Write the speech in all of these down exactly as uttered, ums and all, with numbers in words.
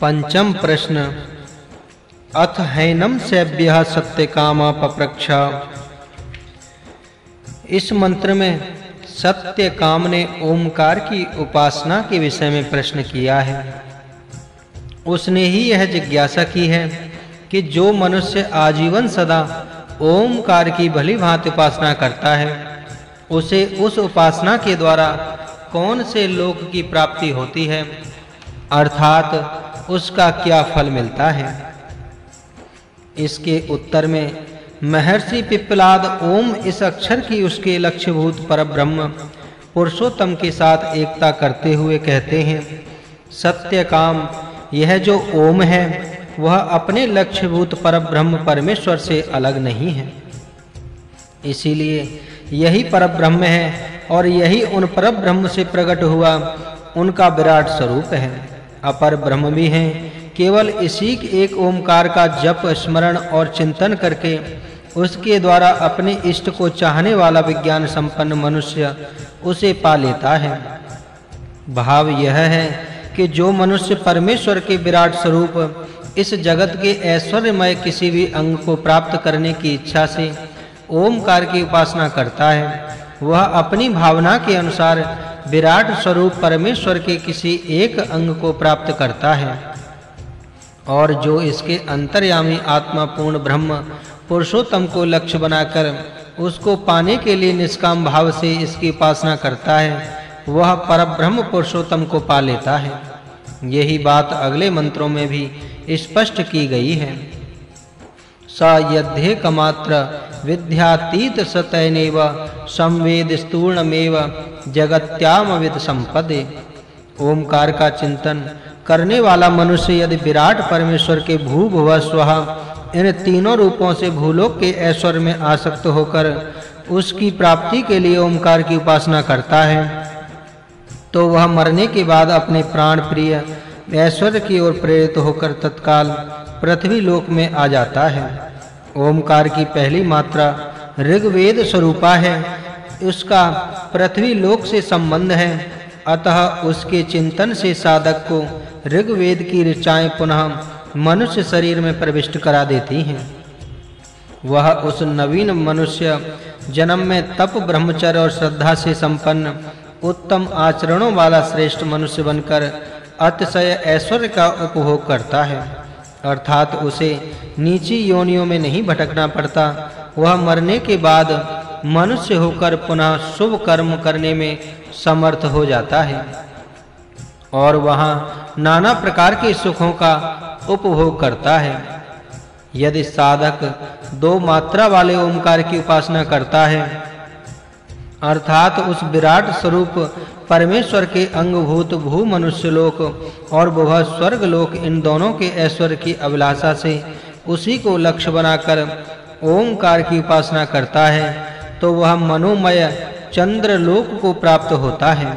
पंचम प्रश्न, अथ हैनम सेव्यः सत्यकामा पप्रक्षा। इस मंत्र में सत्य काम ने ओमकार की उपासना के विषय में प्रश्न किया है। उसने ही यह जिज्ञासा की है कि जो मनुष्य आजीवन सदा ओमकार की भली भांति उपासना करता है, उसे उस उपासना के द्वारा कौन से लोक की प्राप्ति होती है, अर्थात उसका क्या फल मिलता है। इसके उत्तर में महर्षि पिप्पलाद ओम इस अक्षर की उसके लक्ष्यभूत परब्रह्म पुरुषोत्तम के साथ एकता करते हुए कहते हैं, सत्य काम यह जो ओम है वह अपने लक्ष्यभूत परब्रह्म परमेश्वर से अलग नहीं है। इसीलिए यही परब्रह्म है और यही उन परब्रह्म से प्रकट हुआ उनका विराट स्वरूप है। अपर ब्रह्म भी हैं। केवल इसी एक ओमकार का जप, स्मरण और चिंतन करके उसके द्वारा अपने इष्ट को चाहने वाला विज्ञान संपन्न मनुष्य उसे पा लेता है। भाव यह है कि जो मनुष्य परमेश्वर के विराट स्वरूप इस जगत के ऐश्वर्यमय किसी भी अंग को प्राप्त करने की इच्छा से ओमकार की उपासना करता है, वह अपनी भावना के अनुसार विराट स्वरूप परमेश्वर के किसी एक अंग को प्राप्त करता है। और जो इसके अंतर्यामी आत्मा पूर्ण ब्रह्म पुरुषोत्तम को लक्ष्य बनाकर उसको पाने के लिए निष्काम भाव से इसकी उपासना करता है, वह परब्रह्म पुरुषोत्तम को पा लेता है। यही बात अगले मंत्रों में भी स्पष्ट की गई है। सा यद्धे कमात्र विद्यातीत सतैनेव संवेद स्तूर्णमेव जगत्यामवित संपदे। ओमकार का चिंतन करने वाला मनुष्य यदि विराट परमेश्वर के भू भुव स्वः इन तीनों रूपों से भूलोक के ऐश्वर्य में आसक्त होकर उसकी प्राप्ति के लिए ओमकार की उपासना करता है, तो वह मरने के बाद अपने प्राण प्रिय ऐश्वर्य की ओर प्रेरित होकर तत्काल पृथ्वी लोक में आ जाता है। ओमकार की पहली मात्रा ऋग्वेद स्वरूपा है, उसका पृथ्वी लोक से संबंध है। अतः उसके चिंतन से साधक को ऋग्वेद की ऋचाएं पुनः मनुष्य शरीर में प्रविष्ट करा देती हैं। वह उस नवीन मनुष्य जन्म में तप, ब्रह्मचर्य और श्रद्धा से संपन्न उत्तम आचरणों वाला श्रेष्ठ मनुष्य बनकर अतिशय ऐश्वर्य का उपभोग करता है, अर्थात उसे नीची योनियों में नहीं भटकना पड़ता। वह मरने के बाद मनुष्य होकर पुनः शुभ कर्म करने में समर्थ हो जाता है और वहाँ नाना प्रकार के सुखों का उपभोग करता है। यदि साधक दो मात्रा वाले ओमकार की उपासना करता है, अर्थात उस विराट स्वरूप परमेश्वर के अंगभूत भू मनुष्य लोक और भुव स्वर्ग लोक इन दोनों के ऐश्वर्य की अभिलाषा से उसी को लक्ष्य बनाकर ओमकार की उपासना करता है, तो वह मनोमय चंद्र लोक को प्राप्त होता है।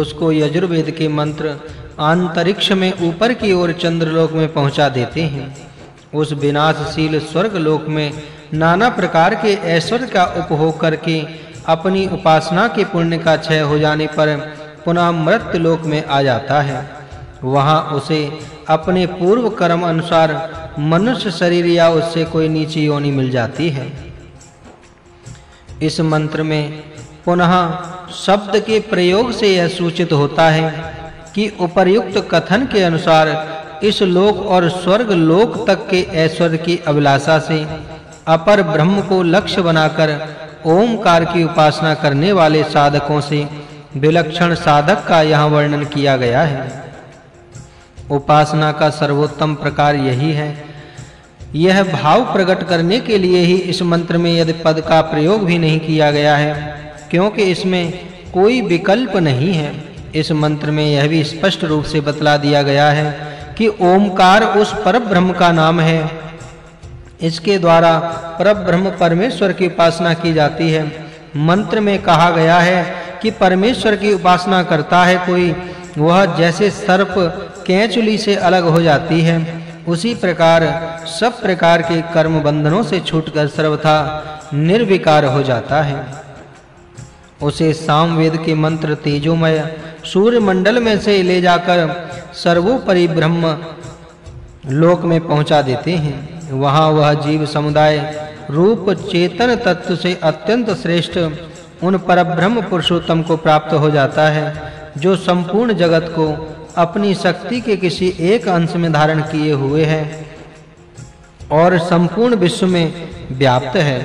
उसको यजुर्वेद के मंत्र अंतरिक्ष में ऊपर की ओर चंद्रलोक में पहुंचा देते हैं। उस विनाशशील स्वर्ग लोक में नाना प्रकार के ऐश्वर्य का उपभोग करके अपनी उपासना के पुण्य का क्षय हो जाने पर पुनः मृत्यु लोक में आ जाता है। वहाँ उसे अपने पूर्व कर्म अनुसार मनुष्य शरीर या उससे कोई नीची योनि मिल जाती है। इस मंत्र में पुनः शब्द के प्रयोग से यह सूचित होता है कि उपर्युक्त कथन के अनुसार इस लोक और स्वर्ग लोक तक के ऐश्वर्य की अभिलाषा से अपर ब्रह्म को लक्ष्य बनाकर ओमकार की उपासना करने वाले साधकों से विलक्षण साधक का यहाँ वर्णन किया गया है। उपासना का सर्वोत्तम प्रकार यही है। यह भाव प्रकट करने के लिए ही इस मंत्र में यदि पद का प्रयोग भी नहीं किया गया है, क्योंकि इसमें कोई विकल्प नहीं है। इस मंत्र में यह भी स्पष्ट रूप से बतला दिया गया है कि ओमकार उस परब्रह्म का नाम है। इसके द्वारा परब्रह्म परमेश्वर की उपासना की जाती है। मंत्र में कहा गया है कि परमेश्वर की उपासना करता है कोई, वह जैसे सर्प कैंचुली से अलग हो जाती है, उसी प्रकार सब प्रकार के कर्म बंधनों से छूटकर सर्वथा निर्विकार हो जाता है। उसे सामवेद के मंत्र तेजोमय सूर्यमंडल में से ले जाकर सर्वोपरि ब्रह्म लोक में पहुंचा देते हैं। वहाँ वह जीव समुदाय रूप चेतन तत्व से अत्यंत श्रेष्ठ उन परब्रह्म पुरुषोत्तम को प्राप्त हो जाता है जो संपूर्ण जगत को अपनी शक्ति के किसी एक अंश में धारण किए हुए है और संपूर्ण विश्व में व्याप्त है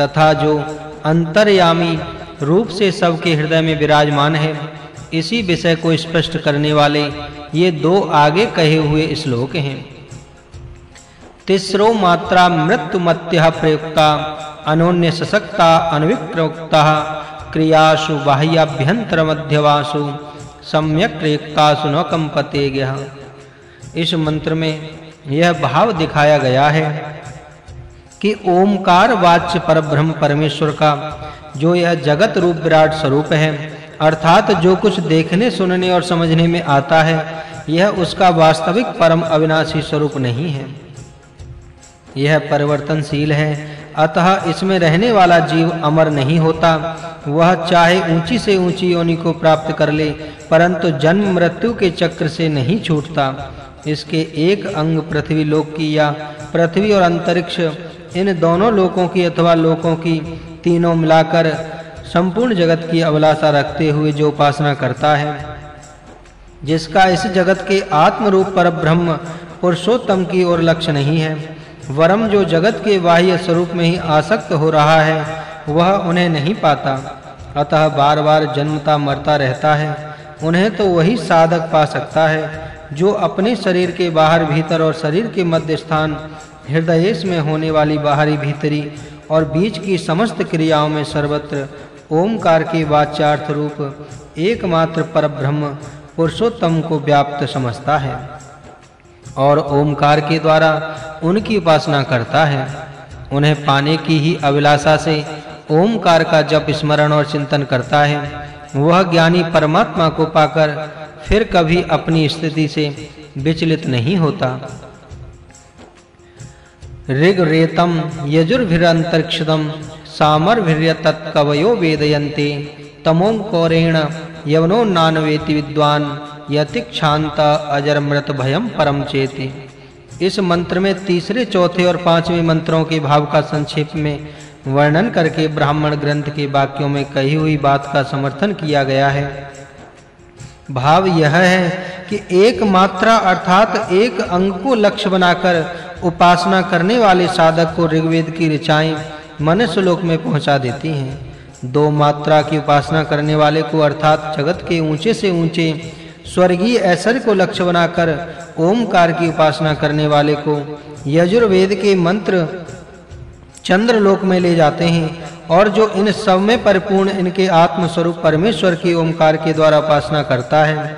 तथा जो अंतर्यामी रूप से सबके हृदय में विराजमान है। इसी विषय को स्पष्ट करने वाले ये दो आगे कहे हुए श्लोक हैं। तिस्रो मात्रा मृत्युमत्यः प्रयुक्ता अनोन्य सशक्ता अनविक्रोक्ता क्रियासु बाह्याभ्यंतर मध्यवासु सम्यक प्रयुक्तासु न कंपते गया। इस मंत्र में यह भाव दिखाया गया है कि ओमकार वाच्य परब्रह्म परमेश्वर का जो यह जगत रूप विराट स्वरूप है अर्थात जो कुछ देखने सुनने और समझने में आता है यह उसका वास्तविक परम अविनाशी स्वरूप नहीं है, यह परिवर्तनशील है। अतः इसमें रहने वाला जीव अमर नहीं होता। वह चाहे ऊंची से ऊंची योनि को प्राप्त कर ले परंतु जन्म मृत्यु के चक्र से नहीं छूटता। इसके एक अंग पृथ्वी लोक की या पृथ्वी और अंतरिक्ष इन दोनों लोकों की अथवा लोकों की तीनों मिलाकर संपूर्ण जगत की अभिलाषा रखते हुए जो उपासना करता है, जिसका इस जगत के आत्मरूप परब्रह्म पुरुषोत्तम की ओर लक्ष्य नहीं है वरम जो जगत के बाह्य स्वरूप में ही आसक्त हो रहा है वह उन्हें नहीं पाता, अतः बार बार जन्मता मरता रहता है। उन्हें तो वही साधक पा सकता है जो अपने शरीर के बाहर भीतर और शरीर के मध्य स्थान हृदयेश में होने वाली बाहरी भीतरी और बीच की समस्त क्रियाओं में सर्वत्र ओमकार के वाचार्थ रूप एकमात्र परब्रह्म पुरुषोत्तम को व्याप्त समझता है और ओमकार के द्वारा उनकी उपासना करता है। उन्हें पाने की ही अभिलाषा से ओमकार का जप स्मरण और चिंतन करता है। वह ज्ञानी परमात्मा को पाकर फिर कभी अपनी स्थिति से विचलित नहीं होता। ऋग्रेतम यजुर्भिरंतरिक्षदम सामर्भिर्य तत्कवयो वेदयन्ते तमोंकोरेण यवनो नानवेति विद्वान यतिक्षांत अजरमृत भयम परम चेति। इस मंत्र में तीसरे चौथे और पांचवें मंत्रों के भाव का संक्षेप में वर्णन करके ब्राह्मण ग्रंथ के वाक्यों में कही हुई बात का समर्थन किया गया है। भाव यह है कि एक मात्रा अर्थात एक अंग को लक्ष्य बनाकर उपासना करने वाले साधक को ऋग्वेद की ऋचाएं मनस्लोक में पहुंचा देती हैं। दो मात्रा की उपासना करने वाले को अर्थात जगत के ऊंचे से ऊंचे स्वर्गीय ऐश्वर्य को लक्ष्य बनाकर ओमकार की उपासना करने वाले को यजुर्वेद के मंत्र चंद्रलोक में ले जाते हैं और जो इन सब में परिपूर्ण इनके आत्मस्वरूप परमेश्वर की ओंकार के द्वारा उपासना करता है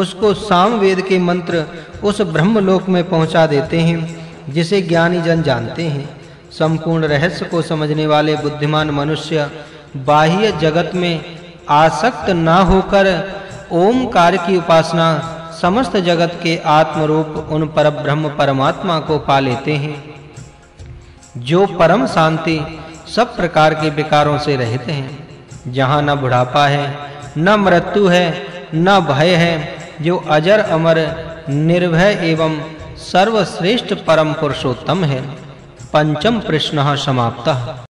उसको सामवेद के मंत्र उस ब्रह्मलोक में पहुंचा देते हैं जिसे ज्ञानी जन जानते हैं। संपूर्ण रहस्य को समझने वाले बुद्धिमान मनुष्य बाह्य जगत में आसक्त ना होकर ओमकार की उपासना समस्त जगत के आत्मरूप उन परब्रह्म परमात्मा को पा लेते हैं जो परम शांति सब प्रकार के विकारों से रहते हैं, जहाँ न बुढ़ापा है न मृत्यु है न भय है, जो अजर अमर निर्भय एवं सर्वश्रेष्ठ परम पुरुषोत्तम है। पंचम प्रश्न समाप्तः।